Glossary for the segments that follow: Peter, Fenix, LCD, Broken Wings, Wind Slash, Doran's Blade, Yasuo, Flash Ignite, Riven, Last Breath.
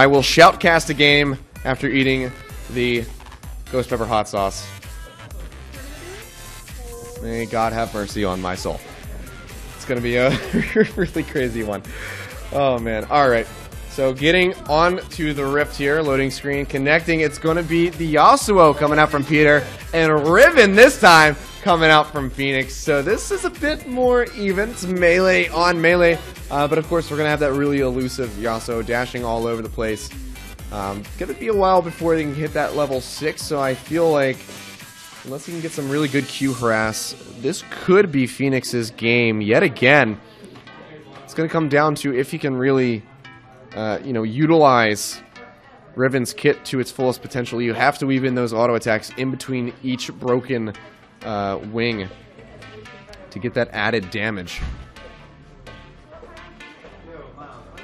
I will shoutcast a game after eating the ghost pepper hot sauce. May God have mercy on my soul. It's going to be a really crazy one. Oh, man. All right. So getting on to the Rift here. Loading screen. Connecting. It's going to be the Yasuo coming out from Peter. And Riven this time coming out from Fenix. So this is a bit more even. It's melee on melee. But, of course, we're going to have that really elusive Yasuo dashing all over the place. Going to be a while before they can hit that level 6. So I feel like... unless he can get some really good Q harass, this could be Fenix's game yet again. It's going to come down to if he can really, utilize Riven's kit to its fullest potential. You have to weave in those auto attacks in between each broken wing to get that added damage.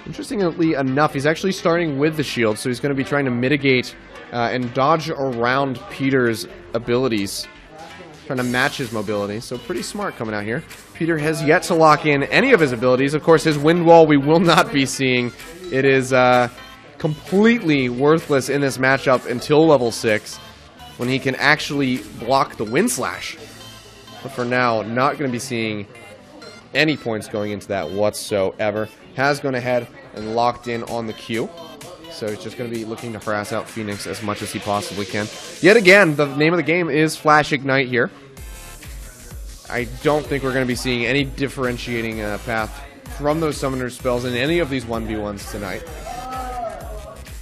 Interestingly enough, he's actually starting with the shield, so he's going to be trying to mitigate and dodge around Peter's abilities, trying to match his mobility. So pretty smart coming out here. Peter has yet to lock in any of his abilities. Of course, his wind wall we will not be seeing. It is completely worthless in this matchup until level 6, when he can actually block the Wind Slash. But for now, not going to be seeing any points going into that whatsoever. Has gone ahead and locked in on the Q. So he's just going to be looking to harass out Fenix as much as he possibly can. Yet again, the name of the game is Flash Ignite here. I don't think we're going to be seeing any differentiating path from those summoner spells in any of these 1v1s tonight.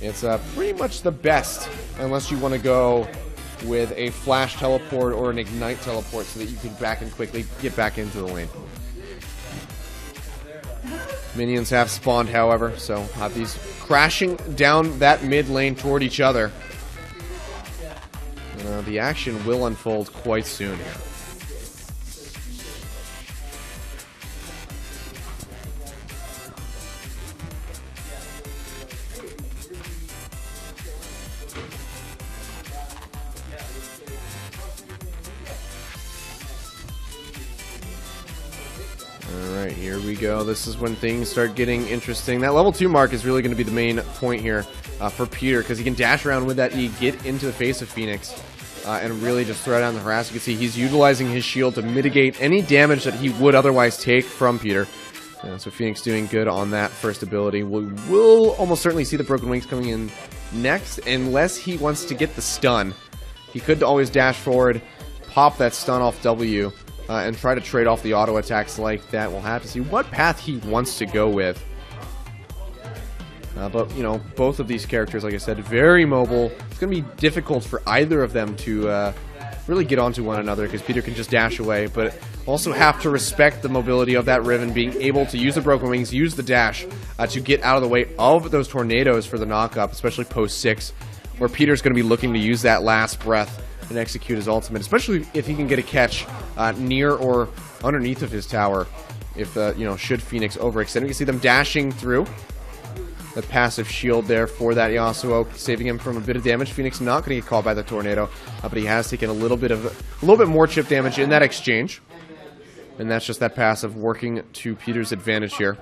It's pretty much the best, unless you want to go with a Flash teleport or an Ignite teleport so that you can back and quickly get back into the lane. Minions have spawned, however, so have these crashing down that mid lane toward each other. The action will unfold quite soon here. Alright, here we go. This is when things start getting interesting. That level 2 mark is really going to be the main point here for Peter, because he can dash around with that E, get into the face of Fenix, and really just throw down the harass. You can see he's utilizing his shield to mitigate any damage that he would otherwise take from Peter. So Fenix doing good on that first ability. We will almost certainly see the Broken Wings coming in next, unless he wants to get the stun. He could always dash forward, pop that stun off W, and try to trade off the auto attacks like that. We'll have to see what path he wants to go with. But, you know, both of these characters, like I said, very mobile. It's going to be difficult for either of them to really get onto one another, because Peter can just dash away. But also have to respect the mobility of that Riven, being able to use the Broken Wings, use the dash to get out of the way of those tornadoes for the knockup, especially post 6, where Peter's going to be looking to use that last breath and execute his ultimate, especially if he can get a catch near or underneath of his tower. If should Fenix overextend, we can see them dashing through the passive shield there for that Yasuo, saving him from a bit of damage. Fenix not going to get caught by the tornado, but he has taken a little bit more chip damage in that exchange, and that's just that passive working to Peter's advantage here.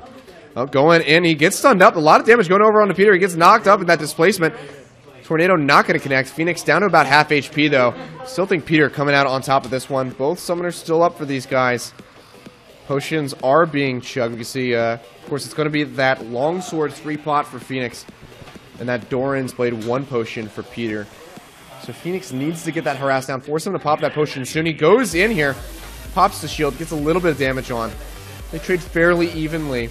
Going in, he gets stunned up. A lot of damage going over onto Peter. He gets knocked up in that displacement. Tornado not going to connect. Fenix down to about half HP, though. Still think Peter coming out on top of this one. Both summoners still up for these guys. Potions are being chugged. You can see, of course, it's going to be that longsword 3-pot for Fenix, and that Doran's Blade 1 potion for Peter. So Fenix needs to get that harass down. Force him to pop that potion soon. He goes in here, pops the shield, gets a little bit of damage on. They trade fairly evenly.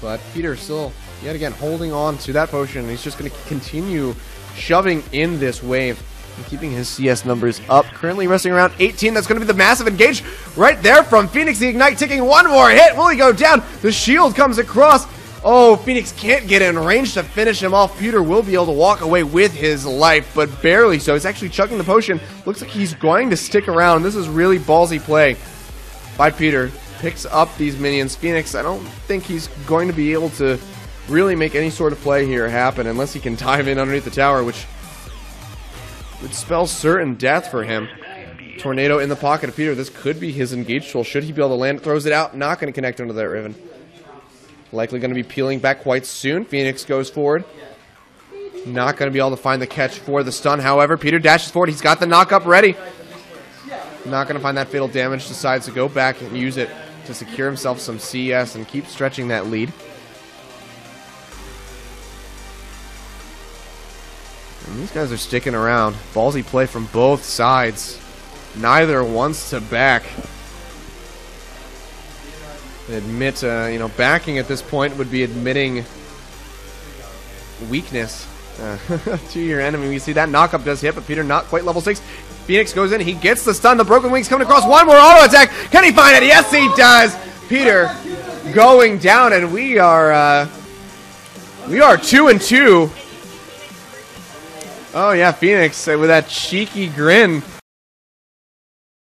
But Peter still, yet again, holding on to that potion. He's just going to continue shoving in this wave and keeping his CS numbers up. Currently resting around 18. That's going to be the massive engage right there from Fenix. The Ignite taking one more hit. Will he go down? The shield comes across. Oh, Fenix can't get in range to finish him off. Peter will be able to walk away with his life, but barely so. He's actually chugging the potion. Looks like he's going to stick around. This is really ballsy play by Peter. Picks up these minions. Fenix, I don't think he's going to be able to really make any sort of play here happen unless he can dive in underneath the tower, which would spell certain death for him. Tornado in the pocket of Peter. This could be his engage tool. Should he be able to land? Throws it out. Not going to connect under that Riven. Likely going to be peeling back quite soon. Fenix goes forward. Not going to be able to find the catch for the stun. However, Peter dashes forward. He's got the knock-up ready. Not going to find that fatal damage. Decides to go back and use it to secure himself some CS and keep stretching that lead. And these guys are sticking around. Ballsy play from both sides. Neither wants to back. Admit, you know, backing at this point would be admitting weakness to your enemy. We see that knock-up does hit, but Peter not quite level 6. Fenix goes in. He gets the stun. The Broken Wings coming across. One more auto-attack. Can he find it? Yes, he does. Peter going down, and we are 2-2. Oh, yeah, Fenix with that cheeky grin.